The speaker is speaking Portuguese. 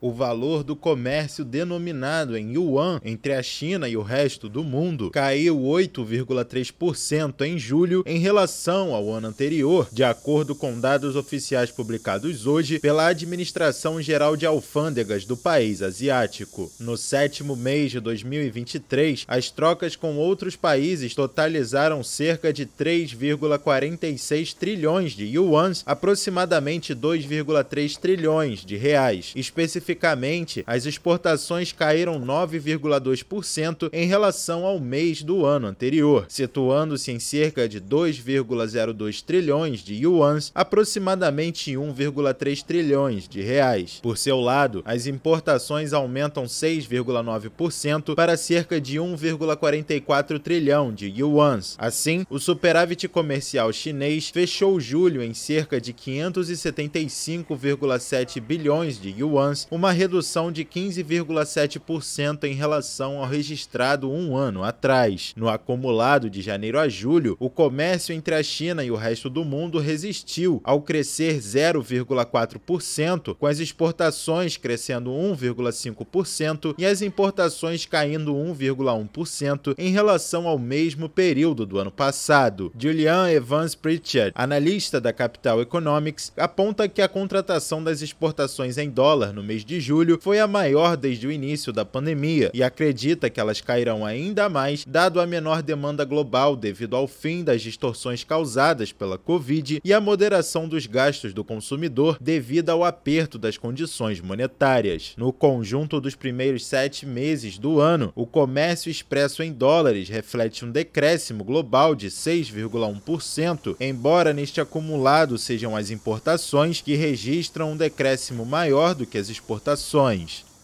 o valor do comércio denominado em yuan entre a China e o resto do mundo caiu 8,3% em julho em relação ao ano anterior, de acordo com dados oficiais publicados hoje pela Administração Geral de Alfândegas do país asiático. No sétimo mês de 2023, as trocas com outros países totalizaram cerca de 3,46 trilhões de yuans, aproximadamente 2,3 trilhões de reais. Especificamente, as exportações caíram 9,2% em relação ao mês do ano anterior, situando-se em cerca de 2,02 trilhões de yuans, aproximadamente 1,3 trilhões de reais. Por seu lado, as importações aumentam 6,9% para cerca de 1,44 trilhão de yuans. Assim, o superávit comercial chinês fechou julho em cerca de 575,7 bilhões de yuans, uma redução de 15,7% em relação ao registrado um ano atrás. No acumulado de janeiro a julho, o comércio entre a China e o resto do mundo resistiu, ao crescer 0,4%, com as exportações crescendo 1,5% e as importações caindo 1,1% em relação ao mesmo período do ano passado. Julian Evans-Pritchard, analista da Capital Economics, aponta que a contratação das exportações em dólar no mês de julho foi a maior desde o início da pandemia e acredita que elas cairão ainda mais dado a menor demanda global devido ao fim das distorções causadas pela Covid e a moderação dos gastos do consumidor devido ao aperto das condições monetárias. No conjunto dos primeiros 7 meses do ano, o comércio expresso em dólares reflete um decréscimo global de 6,1%, embora neste acumulado sejam as importações que registram um decréscimo maior do que as exportações.